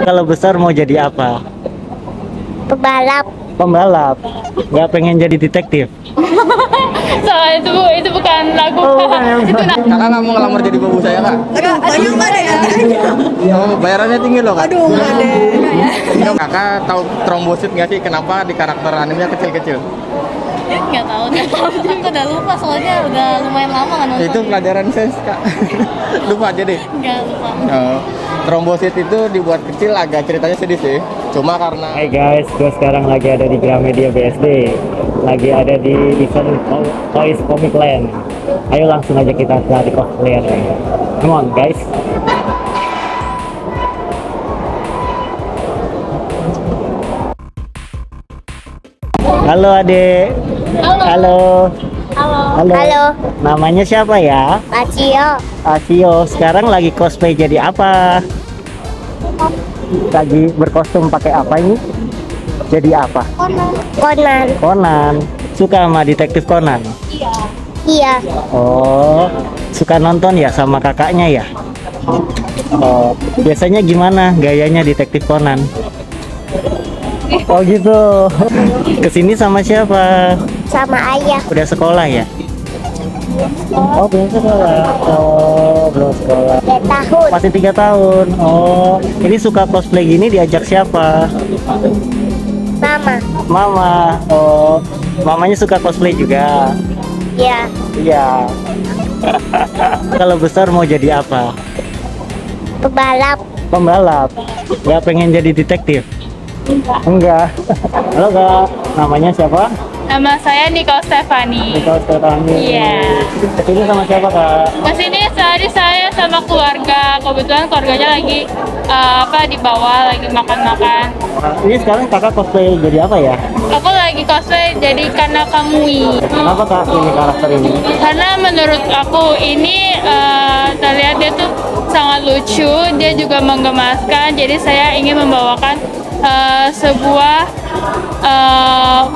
kalau besar mau jadi apa? Pembalap. Pembalap. Nggak pengen jadi detektif. Soalnya itu bukan lagu. Oh, Kakak nggak mau ngelamar jadi babu saya, Kak? Aduh, banyak banget ya. Bayarannya tinggi loh, Kak. Aduh, nggak deh. Kakak tahu trombosit nggak sih? Kenapa di karakter animenya kecil-kecil? Nggak tahu, udah lupa soalnya udah lumayan lama kan. Itu pelajaran sains, Kak. Lupa aja deh. Nggak lupa. Oh. Trombosit itu dibuat kecil agak ceritanya sedih sih. Cuma karena hey guys, gue sekarang lagi ada di Gramedia BSD. Lagi ada di event Toys Comic Land. Ayo langsung aja kita cari cosplayer. Come on guys. Halo Ade. Halo. Halo. Halo. Halo. Halo. Namanya siapa ya? Asio. Asio, sekarang lagi cosplay jadi apa? Lagi berkostum pakai apa ini? Jadi apa? Conan. Conan. Conan. Suka sama Detektif Conan? Iya. Iya. Oh, suka nonton ya sama kakaknya ya? Oh, biasanya gimana gayanya Detektif Conan? Oh gitu. Kesini sama siapa? Sama ayah. Udah sekolah ya? Oh, belum sekolah. Oh, belum sekolah. 3 tahun. Masih 3 tahun. Oh, ini suka cosplay gini diajak siapa? Mama. Mama. Oh, mamanya suka cosplay juga? Iya. Iya. Kalau besar mau jadi apa? Pembalap. Pembalap. Nggak pengen jadi detektif? Enggak. Halo Kak, namanya siapa? Nama saya Nicole Stefanie. Nicole Stefanie. Iya. Kesini sama siapa Kak? Kesini sehari saya sama keluarga. Kebetulan keluarganya lagi di bawah lagi makan-makan. Ini sekarang kakak cosplay jadi apa ya? Aku lagi cosplay jadi Kokomi. Kenapa Kak ini karakter ini? Karena menurut aku ini terlihat dia tuh sangat lucu. Dia juga menggemaskan. Jadi saya ingin membawakan sebuah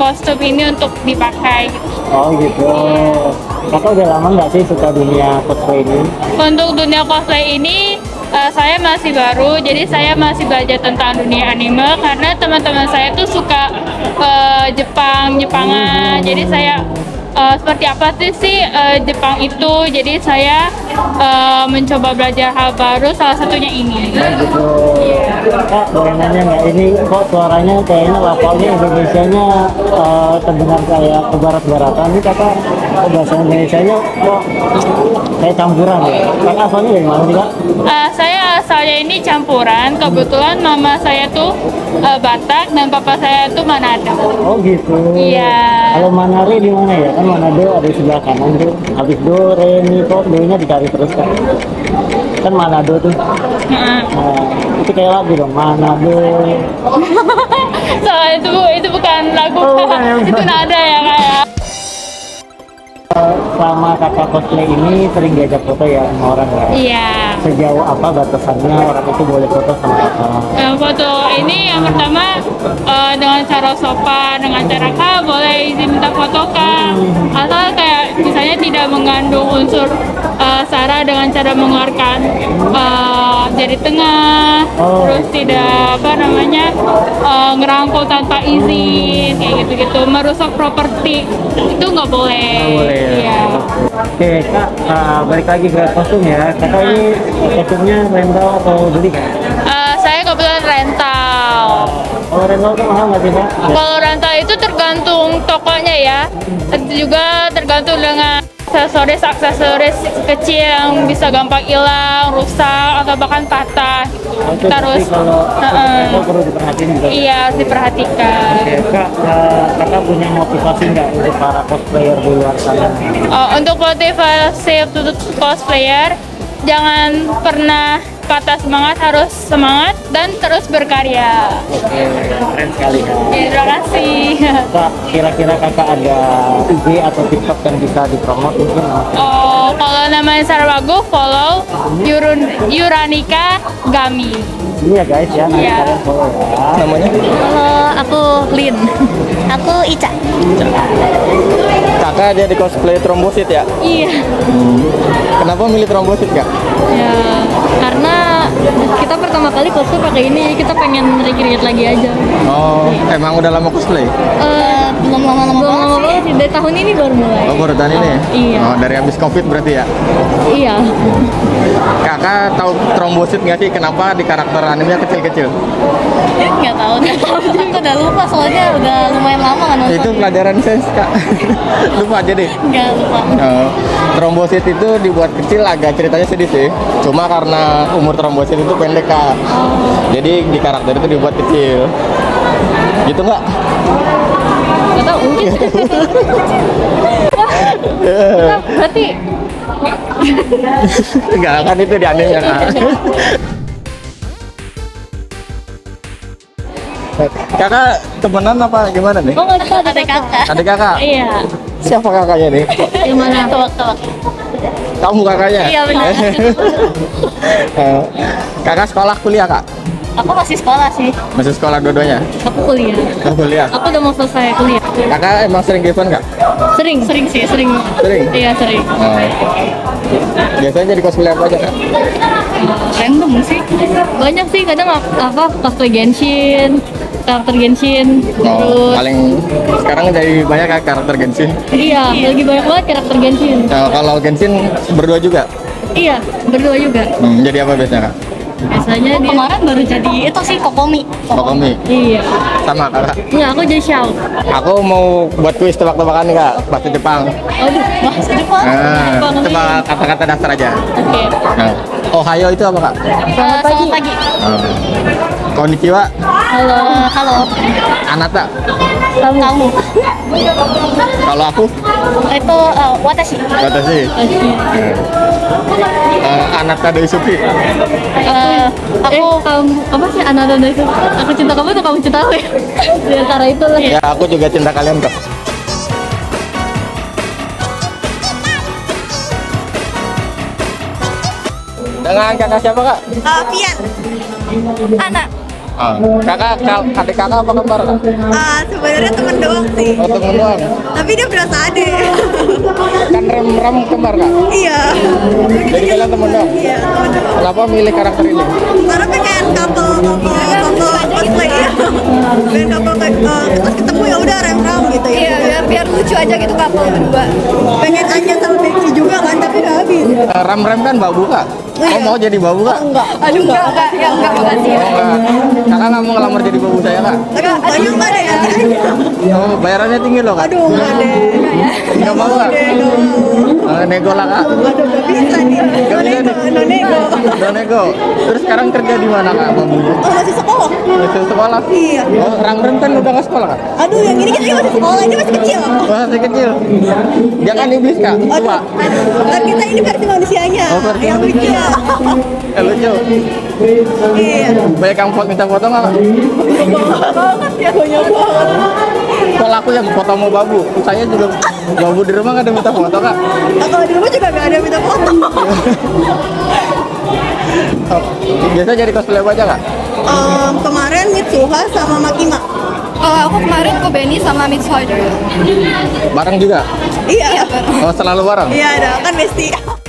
kostum ini untuk dipakai gitu. Oh gitu. Kakak udah lama nggak sih suka dunia cosplay ini? Untuk dunia cosplay ini saya masih baru, jadi saya masih belajar tentang dunia anime karena teman-teman saya tuh suka Jepangan. Jadi saya seperti apa sih Jepang itu, jadi saya mencoba belajar hal baru, salah satunya ini. Nah, gitu. Kak, boleh nanya nggak ini kok suaranya kayaknya lafalnya Indonesianya terdengar kayak ke barat-baratan nih kakak, bahasa Indonesianya kok kayak campuran ya? Kakak asalnya dari mana sih Kak? Saya ini campuran, kebetulan mama saya tuh Batak dan papa saya tuh Manado. Oh gitu. Iya. Kalau Manado di mana ya? Kan Manado ada di sebelah kanan tuh. Habis do, re, mi, kok do-nya dicari terus kan? Kan Manado tuh. Nah, itu kayak lagu dong, Manado. Soalnya itu bukan lagu. Oh, itu nada ya kayak. Sama kakak cosplay ini sering diajak foto ya sama orang ya? Iya. Sejauh apa batasannya orang itu boleh foto sama kakak? Foto ini yang pertama dengan cara sopan, dengan cara Kak boleh izin minta foto Kak, atau kayak misalnya tidak mengandung unsur sara dengan cara mengeluarkan jari tengah. Oh. Terus tidak ngerangkul tanpa izin kayak gitu-gitu, merusak properti itu nggak boleh. Nggak boleh. Yeah. Oke Kak, balik lagi ke kostum ya. Kakak ini kostumnya rental atau beli Kak? Saya kebetulan rental. Kalau rental itu mahal nggak sih Kak? Kalau rental itu tergantung tokonya ya. Juga tergantung dengan aksesoris kecil yang bisa gampang hilang, rusak, atau bahkan patah. Itu terus kalau perlu diperhatiin juga. Iya, harus diperhatikan. Oke, Kak, Kakak punya motivasi nggak untuk para cosplayer di luar sana? Untuk motivasi untuk cosplayer, jangan pernah patah semangat, harus semangat dan terus berkarya. Oke, keren sekali Kak. Terima kasih. Kak, kira-kira Kakak ada IG atau TikTok yang bisa dipromot mungkin? Oh, kalau namanya Sarwago, follow Yuranika Gummy. Iya guys ya, nanti kalian follow ya. Namanya? Halo, aku Lin. Aku Ica. Kakak jadi cosplay trombosit ya? Iya. Kenapa milih trombosit Kak? Ya, karena karena kita pertama kali cosplay pakai ini, jadi kita pengen recreate lagi aja. Oh, ya. Emang udah lama cosplay? Belum lama banget sih, dari tahun ini baru mulai. Oh, baru tahun ini ya? Iya. Oh, dari habis Covid berarti ya? Iya. Kakak tahu trombosit nggak sih? Kenapa di karakter animenya kecil-kecil? Nggak tahu, aku udah lupa soalnya udah lumayan lama kan. Itu pelajaran sains, Kak. Lupa aja deh. Nggak lupa. Oh, trombosit itu dibuat kecil agak ceritanya sedih sih. Cuma karena umur trombosit itu pendek, Kak. Oh. Jadi di karakter itu dibuat kecil. Gitu nggak? Nggak tahu. Berarti nggak kan itu di anehnya, Kak. Kakak temenan apa gimana nih? Oh, adik kakak. Adik kakak? Iya. Siapa kakaknya nih? Gimana? Tolak-tolak. Kamu kakaknya? Iya, benar. Kakak sekolah kuliah, Kak? Aku masih sekolah sih. Masih sekolah dua-duanya? Aku kuliah. Aku kuliah? Aku udah mau selesai kuliah. Kakak emang sering event nggak? Sering, sering sih, sering. Sering? Iya, sering. Oh. Biasanya jadi cosplay apa aja, Kak? Random sih. Banyak sih, kadang apa cosplay Genshin, karakter Genshin. Oh, paling sekarang jadi banyak karakter Genshin. Iya, lagi banyak banget karakter Genshin. Nah, kalau Genshin berdua juga? Iya, berdua juga. Jadi apa biasanya, Kak? Biasanya dia kemarin baru jadi itu sih Kokomi. Kokomi. Iya. Sama Kakak. Enggak, aku jadi Xiao. Aku mau buat kuis tebak-tebakan nih, Kak, bahasa Jepang. Aduh, bahasa Jepang. Tebak kata-kata dasar aja. Oke. Okay. Nah. Ohayo itu apa, Kak? Selamat pagi. Selamat pagi. Konnichiwa. Halo. Halo. Anata. Kamu. Kalau aku? Itu watashi. Watashi. Anata Daisuki. Apa sih Anata Daisuki? Aku cinta kamu atau kamu cinta aku ya? Di antara itu lah. Ya, aku juga cinta kalian, Kak. Dengan kakak siapa, Kak? Pian. Anak. Kakak, adik kakak apa kembar, Kak? Sebenarnya temen doang sih. Oh, temen doang? Tapi dia berasa adik. Kan rem-rem kembar, Kak? Iya. Jadi kalian temen doang? Iya, temen doang. Kenapa milih karakter ini? Karena pengen couple cosplay ya. Pengen terus ketemu ya udah rem-rem gitu ya. Iya, biar lucu aja gitu couple berdua. Pengen aja sama Becky juga kan, tapi gak habis. Rem-rem kan babu, Kak? Oh, mau jadi babu, Kak? Enggak. Aduh, enggak makasih. Kakak nggak mau ngelamar jadi babu saya, Kak? Enggak, aduh, enggak deh. Oh, bayarannya tinggi loh, Kak. Aduh, enggak deh. Enggak mau, Kak? Nego lah, Kak. Aduh, nggak bisa nih. Nggak bisa nih. No nego. Terus sekarang kerja di mana, Kak, babunya? Oh, masih sekolah. Masih sekolah? Iya. Oh, Rang-Rang kan udah nggak sekolah, Kak? Aduh, yang ini kan dia masih sekolah. Ini masih kecil. Masih kecil. Jangan iblis, Kak. Coba. Kan kita ini versi manusianya. Yang lucu. Lucu. Iya. Banyak yang minta foto nggak, Kak? Banget ya, banyak banget. Kalau aku yang foto mau babu, saya juga babu di rumah nggak ada minta foto, Kak. Kalau di rumah juga nggak ada minta foto. Biasa jadi cosplay apa aja, Kak? Kemarin Mitsuhas sama Makima. Aku kemarin ke Benny sama Mitsuhas juga. Bareng juga? Iya. Oh, selalu bareng? Iya, ada kan bestie.